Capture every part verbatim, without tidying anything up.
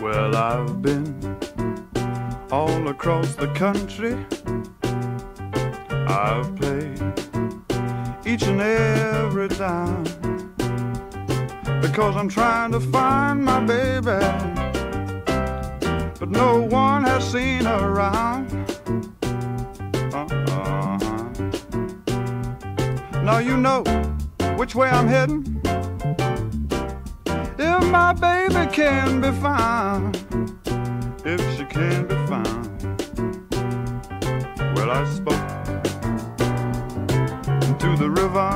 Well, I've been all across the country. I've played each and every dime, because I'm trying to find my baby, but no one has seen her around. Uh-uh. Now you know which way I'm heading, if my baby can be found, if she can be found. Well, I spoke to the river,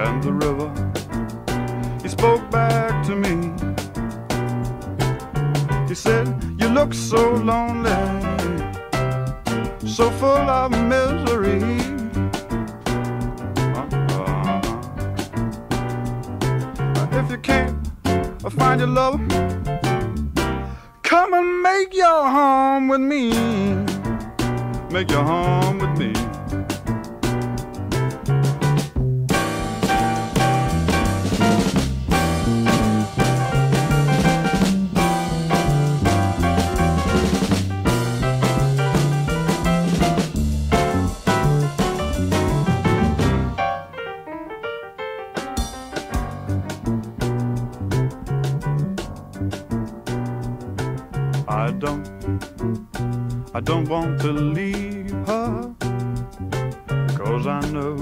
and the river, he spoke back to me. He said, "You look so lonely, so full of misery." Uh-huh. If you can't find your lover, come and make your home with me, make your home with me. I don't, I don't want to leave her, 'cause I know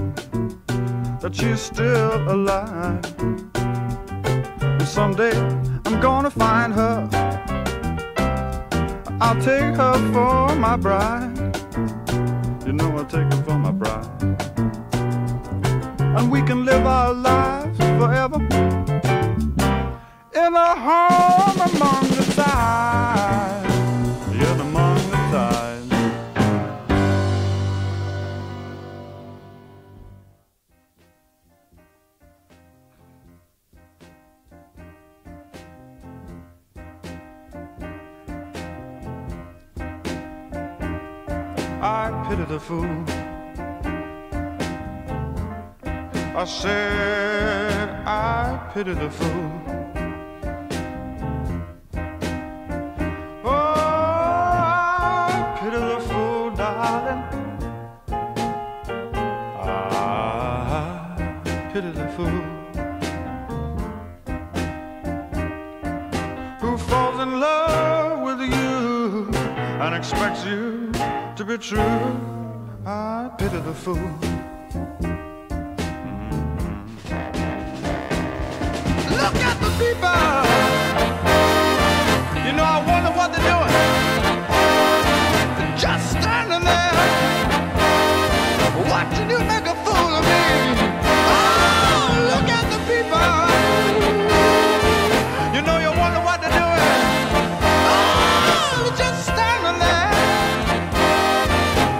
that she's still alive, and someday I'm gonna find her, I'll take her for my bride. You know I'll take her for my bride, and we can live our lives forever, in a home among the stars. I pitied a fool, I said I pitied a fool. Oh, I pitied a fool, darling, I pitied a fool, who falls in love with you and expects you to be true. I pity the fool. Mm-hmm. Look at the people, you know, I wonder what they're doing. They're just standing there, watching you make a fool of me. Oh, look at the people, you know, you wonder what they're doing. Oh, they're just standing there,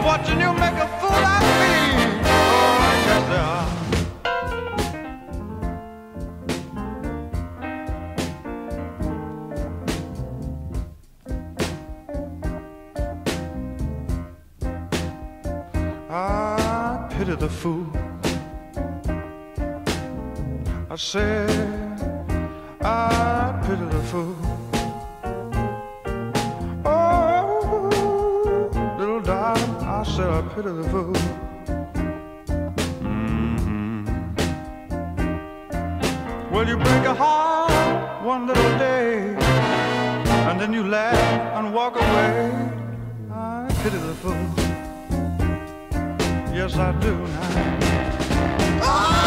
watching you make a fool out of me. Oh, I guess they are. I pity the fool, I said I pity the fool. I said I pity the fool. Mm-hmm. Well, you break a heart one little day, and then you laugh and walk away. I pity the fool. Yes, I do now. Bye.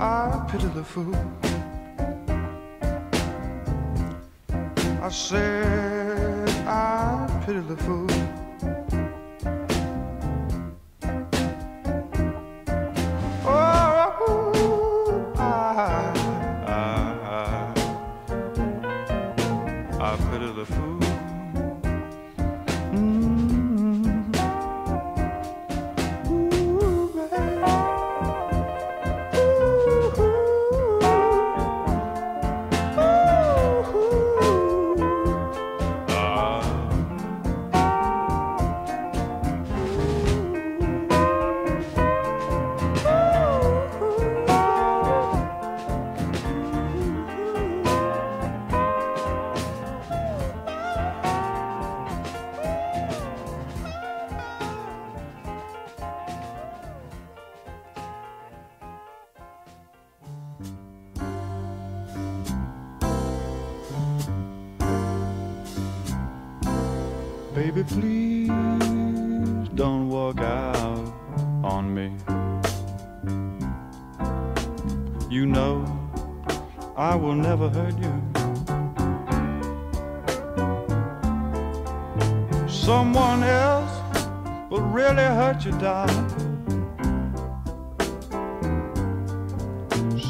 I pity the fool. I said I pity the fool. Oh, I, I, I, I pity the fool. Baby, please don't walk out on me. You know I will never hurt you. Someone else will really hurt you, darling.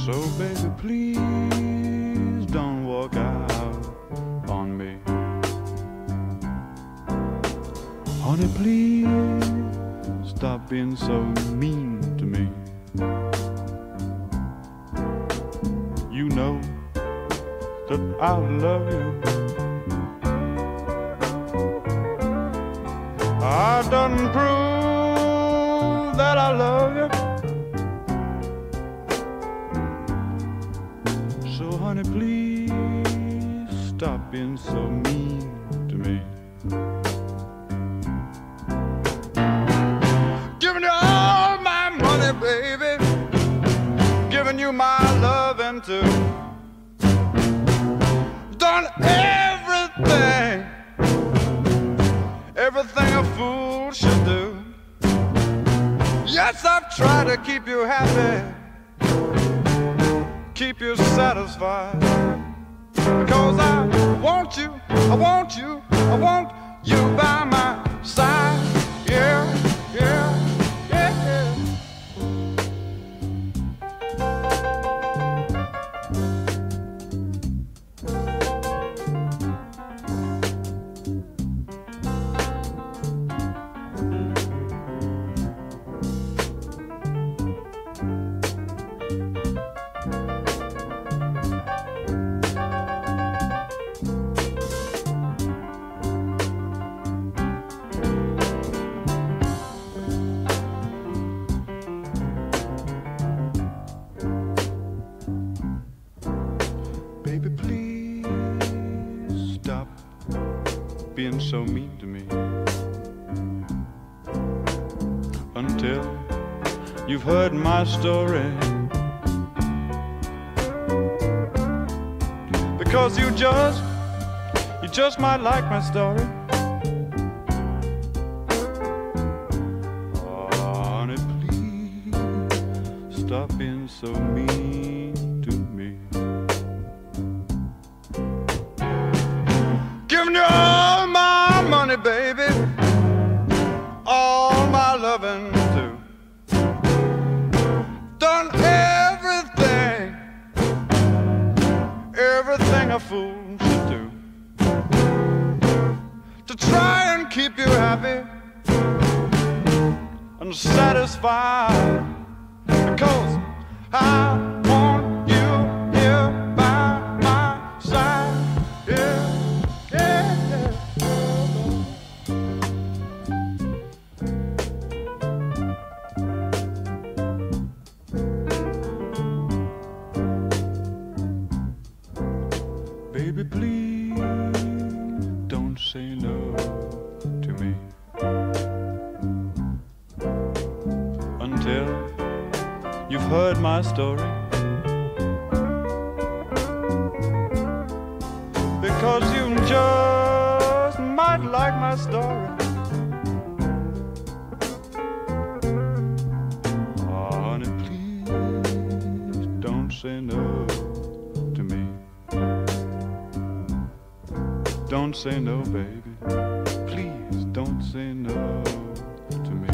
So baby, please don't walk out on me. Honey, please stop being so mean to me. You know that I love you. I done prove that I love you. So honey, please stop being so mean to me. Baby, giving you my love and too. Done everything, everything a fool should do. Yes, I've tried to keep you happy, keep you satisfied, because I want you, I want you, I want you by my side. Yeah, yeah. Being so mean to me until you've heard my story, because you just you just might like my story. Oh, honey, please stop being so mean to me. Give me all my money, baby, all my loving too. Done everything, everything a fool should do, to try and keep you happy and satisfied, because I you've heard my story, because you just might like my story. Oh, honey, please Don't say no to me. Don't say no, baby. Please don't say no to me.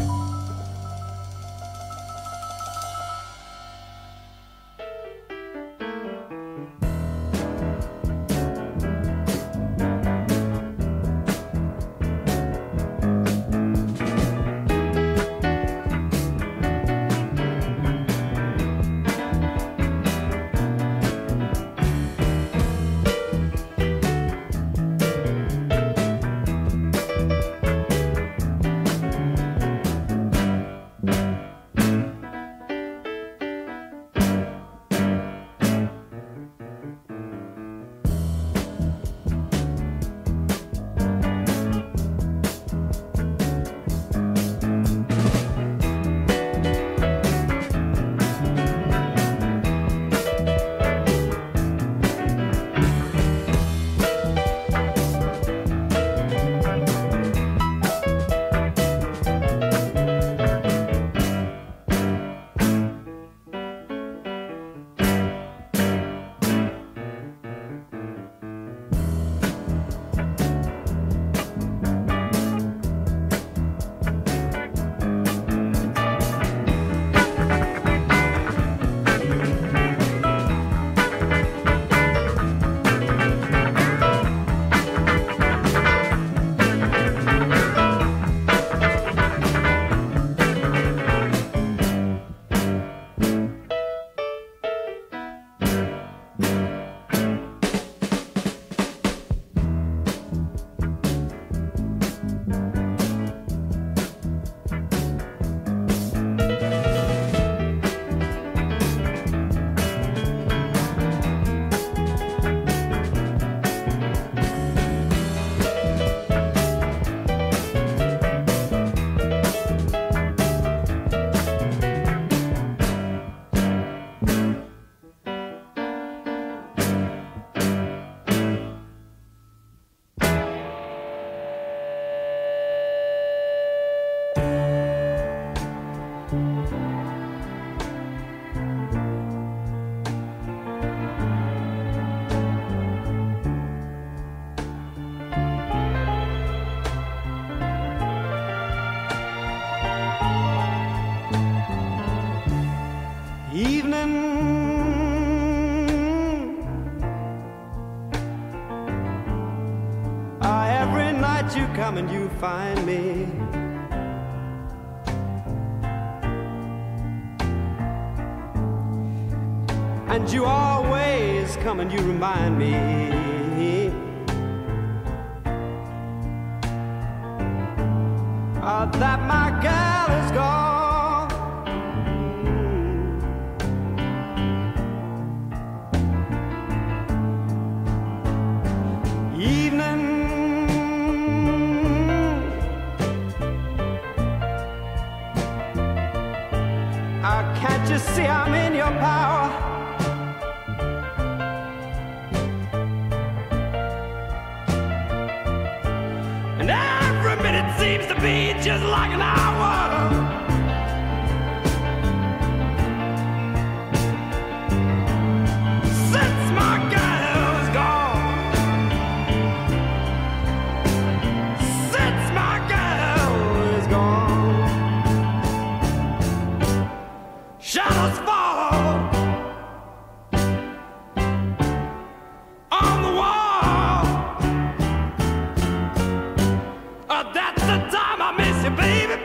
You come and you find me. And you always come and you remind me. Oh, that my girl is gone. Mm. Evening. Can't you see I'm in your power? And every minute seems to be just like an hour. Since my girl is gone. Since my girl is gone. Shadows fall on the wall. Oh, that's the time I miss you, baby.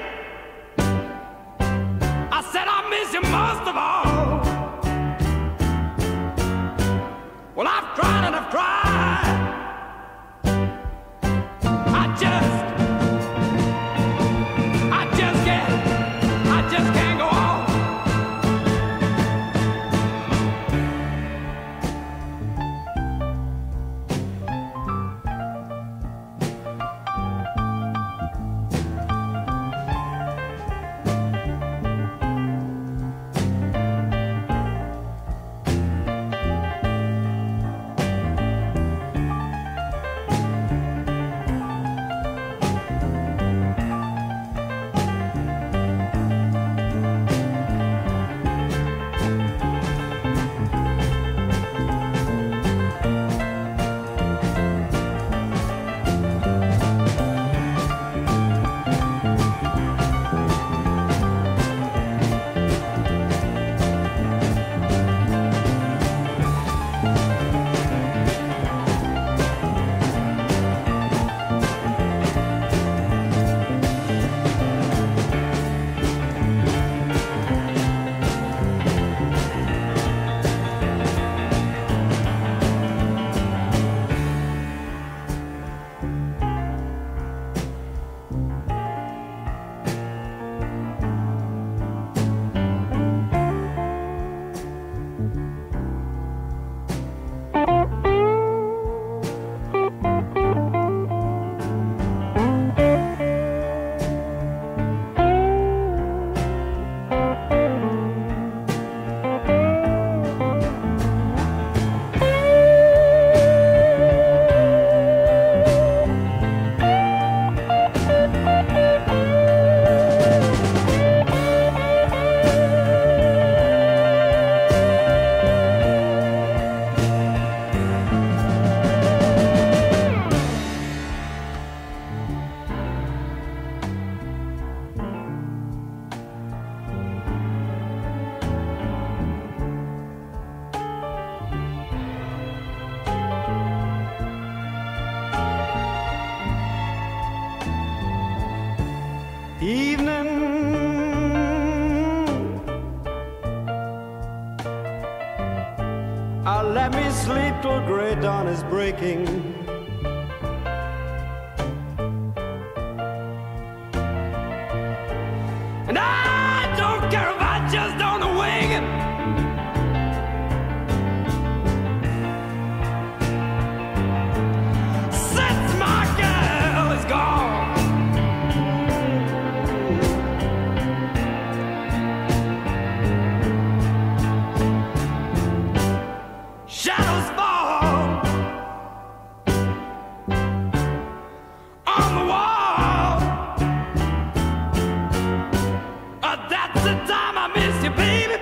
Ah, let me sleep till grey dawn is breaking. And I don't care if I just don't wing it. Since my girl is gone, shadows fall on the wall. Oh, that's the time I miss you, baby.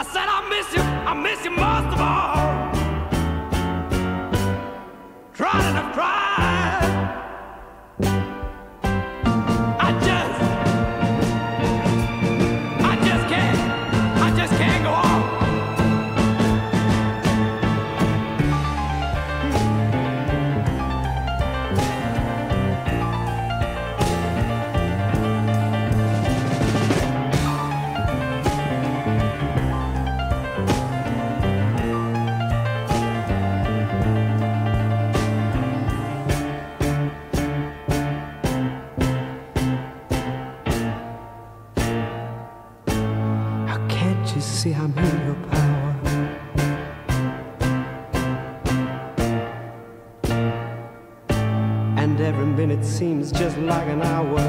I said I miss you, I miss you most of all. Tried and I've tried, I just, I just can't, I just can't go on. You see, I'm in your power. And every minute seems just like an hour.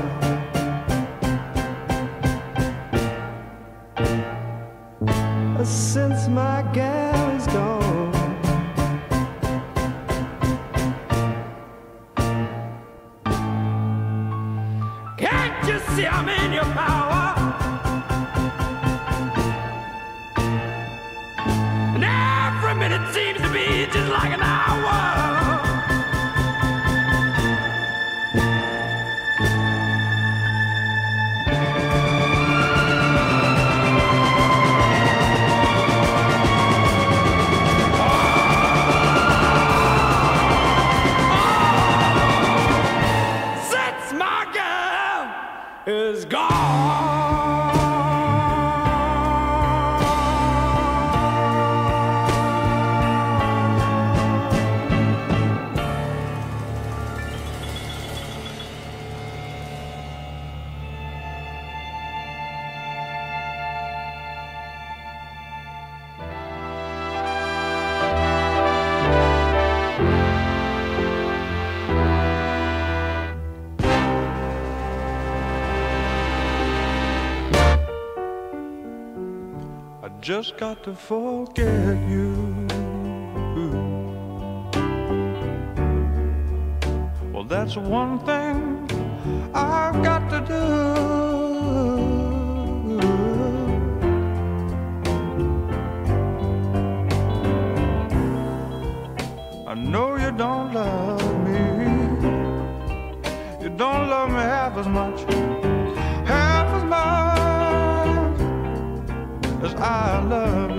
Since my gal is gone, can't you see I'm in your power? And it seems to be just like an hour. Oh, oh, since my girl is gone. Just got to forget you. Well, that's one thing I've got to do. I know you don't love me. You don't love me half as much, half as much as I love you.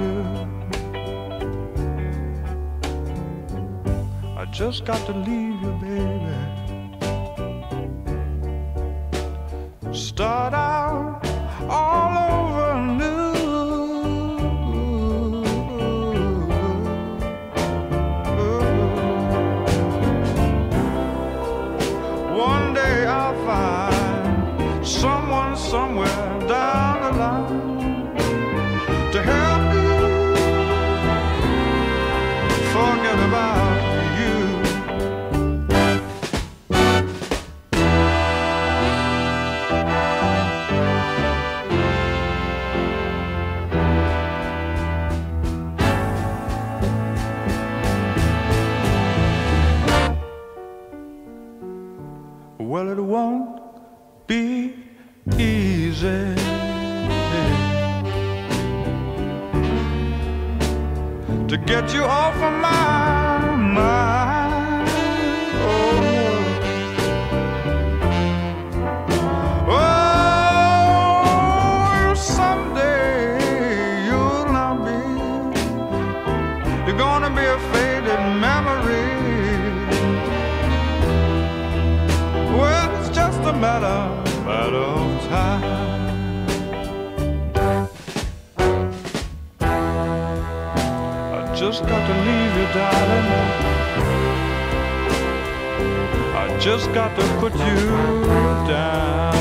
I just got to leave you, baby. Start out all over new. One day I'll find someone somewhere down the line to help you forget about you. Well, it won't be easy. To get you off of my mind, oh, oh, someday you'll not be. You're gonna be a faded memory. Well, it's just a matter, matter of time. just got to leave you, darling. I just got to put you down.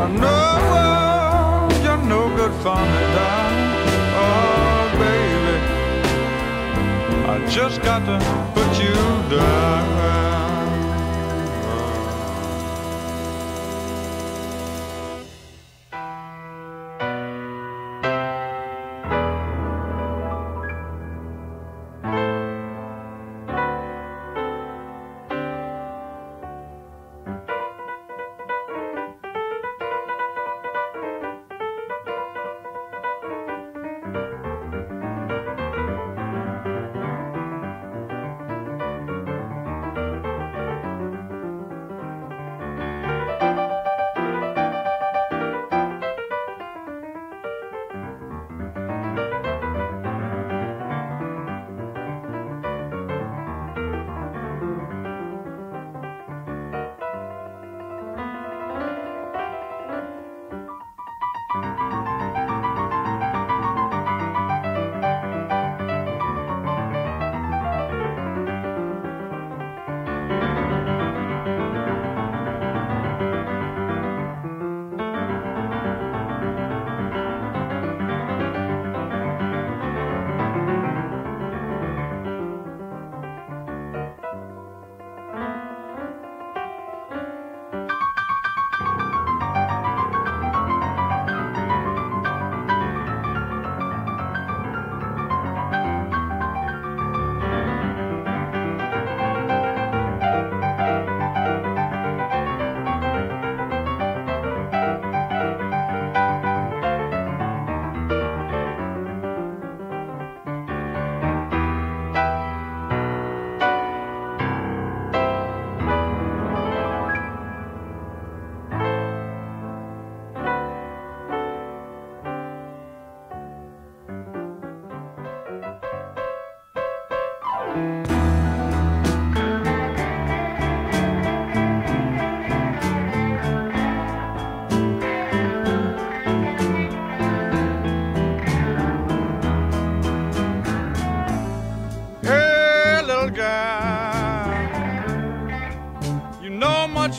I know you're no good for me, darling. Oh, baby, I just got to put you down.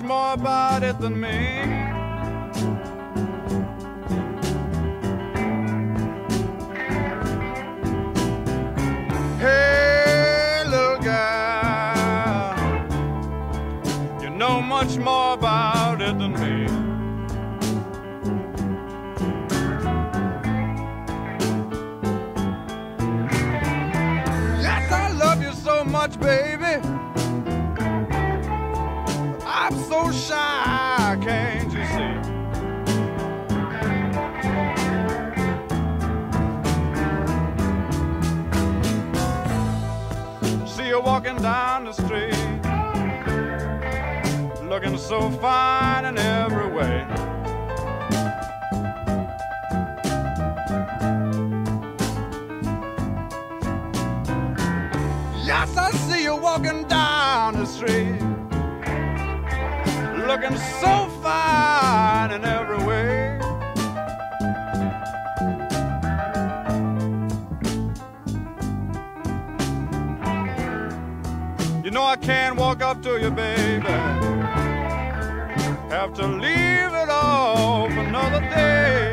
More about it than me. Hey, little girl, you know much more about it than me. Yes, I love you so much, baby. I'm so shy, can't you see? See you walking down the street, looking so fine in every way. Yes, I see you walking down the street, looking so fine in every way. You know I can't walk up to you, baby. Have to leave it all for another day.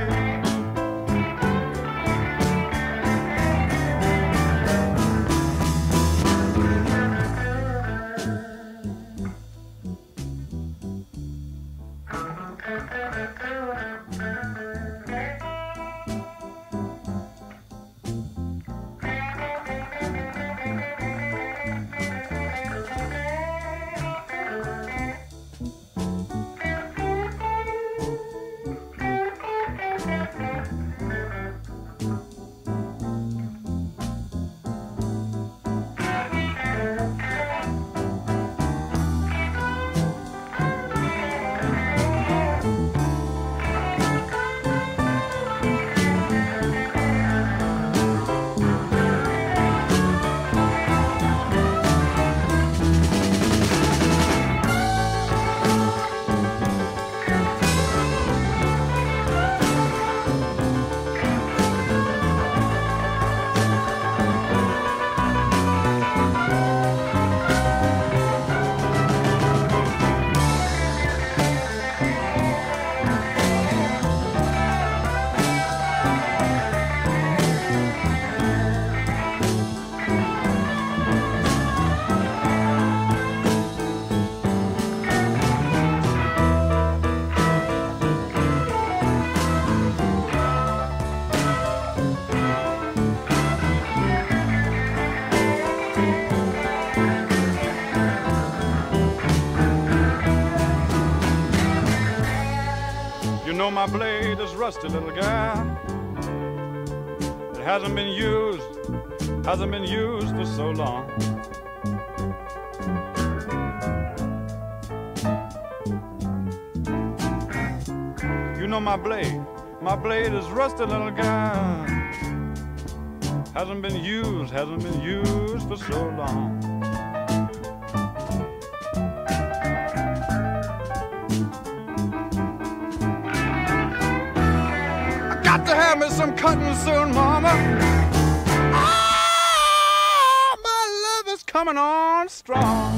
know my blade is rusty, little guy. It hasn't been used, hasn't been used for so long. You know my blade, my blade is rusty, little guy. Hasn't been used, hasn't been used for so long. To have me some cotton soon, mama. Ah, my love is coming on strong.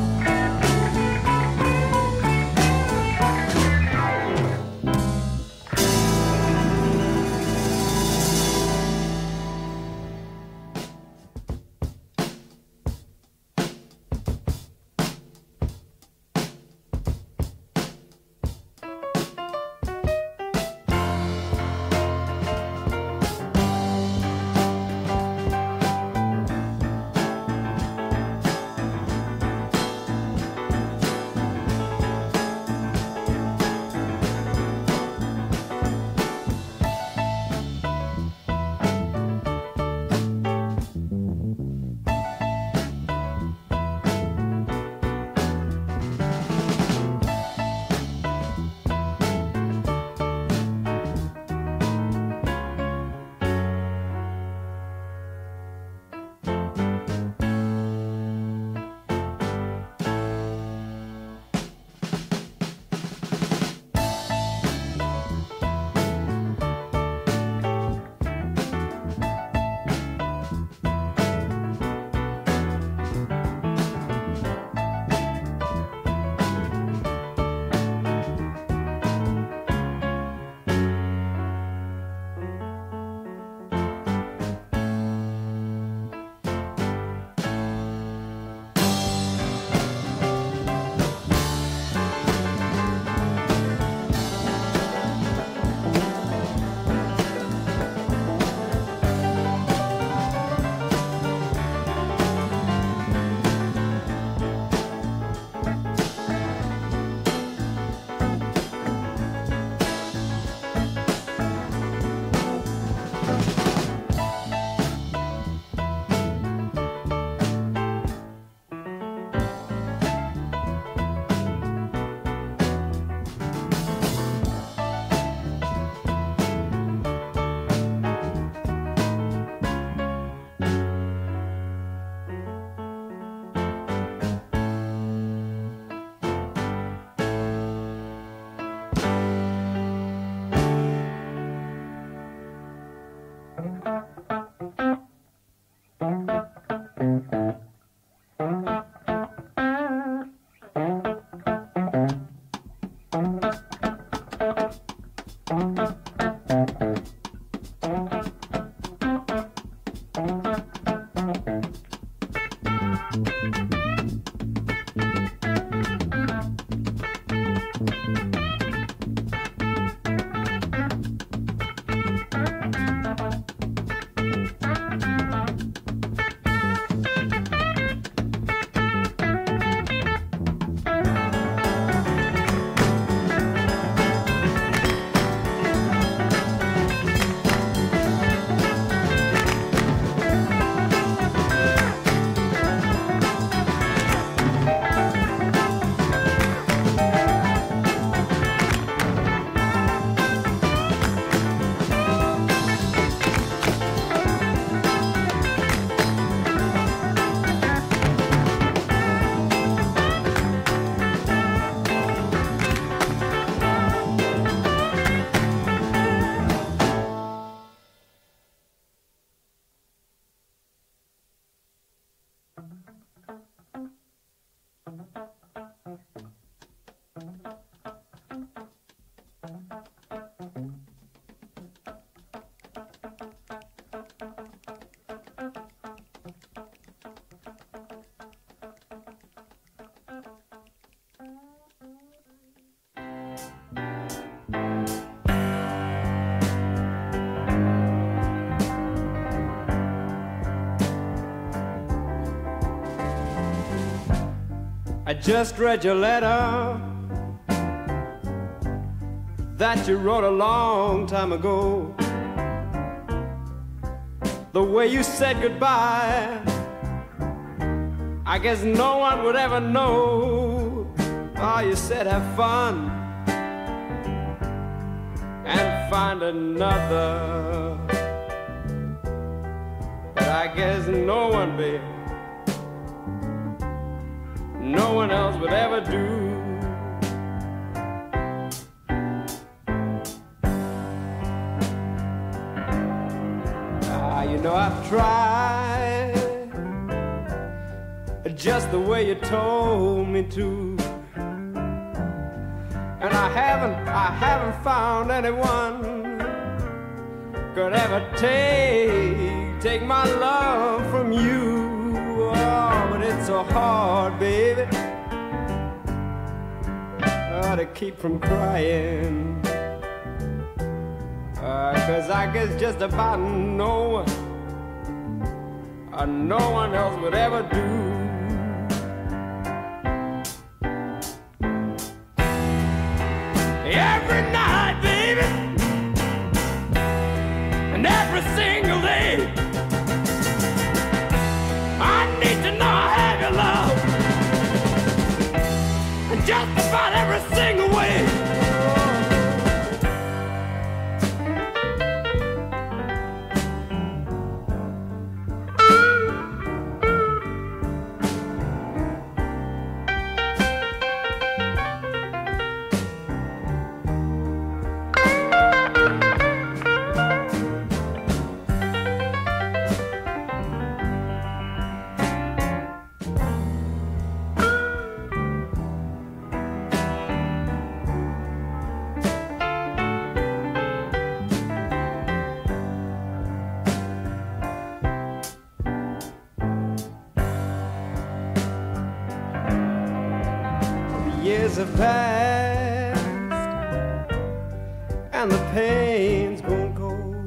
I just read your letter. that you wrote a long time ago. The way you said goodbye, I guess no one would ever know. Oh, you said have fun and find another, but I guess no one, babe, no one else would ever do. You know I've tried just the way you told me to, and I haven't, I haven't found anyone could ever take, take my love from you. Oh, but it's so hard, baby, oh, to keep from crying, uh, cause I guess just about no one, Uh, no one else would ever do. Every night, baby, and every single day, I need to know I have your love, and just about every single way. Years have passed and the pain's gone cold,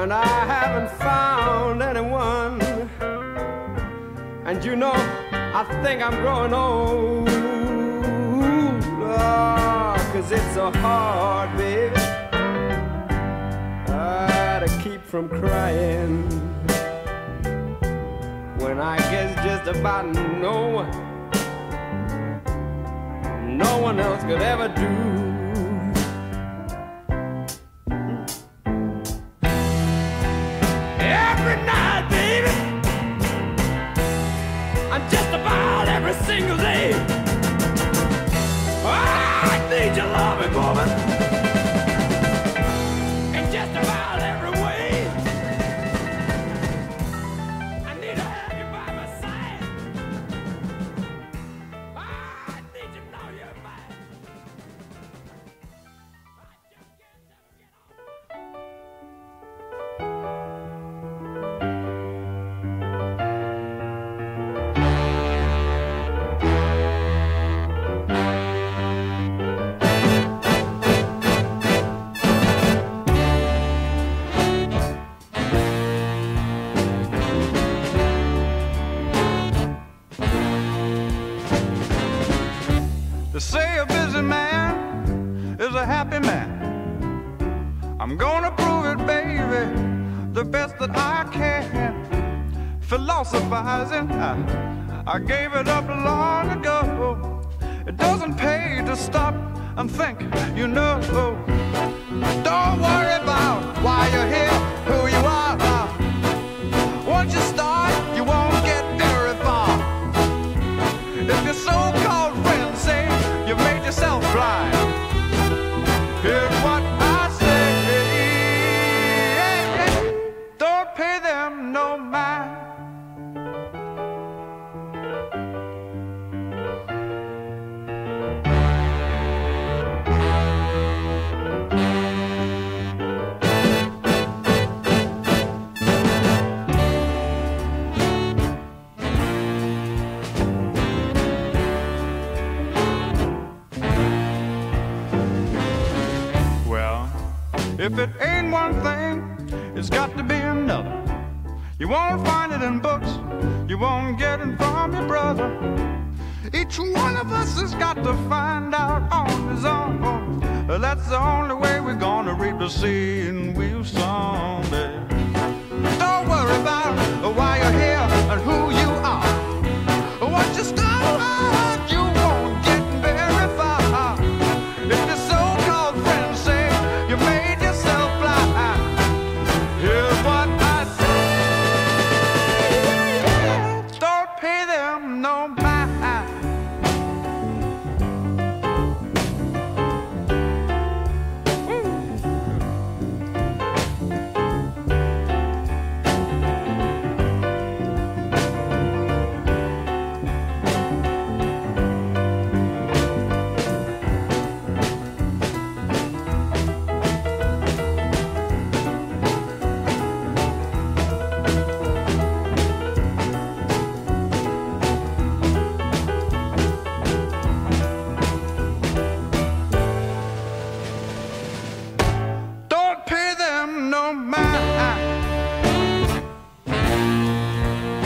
and I haven't found anyone, and you know I think I'm growing old. Oh, cause it's so hard, baby, ah, to keep from crying, when I guess just about no one, no one else could ever do. Every night, baby, and just about every single day, I need your loving, woman, and just about every way, I need to have you by my side. I need to know you. They say a busy man is a happy man. I'm gonna prove it, baby, the best that I can. Philosophizing, I, I gave it up long ago. It doesn't pay to stop and think, you know. Don't worry about why you're here, who you are. Once you start, you won't get very far. If you're so-called friends say you've made yourself blind, here's what I say. Don't pay them no mind. If it ain't one thing, it's got to be another. You won't find it in books, you won't get it from your brother. Each one of us has got to find out on his own. that's the only way we're gonna reap the seed we'll someday. Don't worry about why you're here and who you are. Once you start out, you won't get very far. If your so-called friends say you made yourself fly, here's what I say: don't pay them no mind.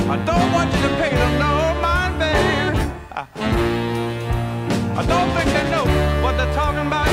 I don't want you to pay them no mind, baby. I, I don't think they know what they're talking about.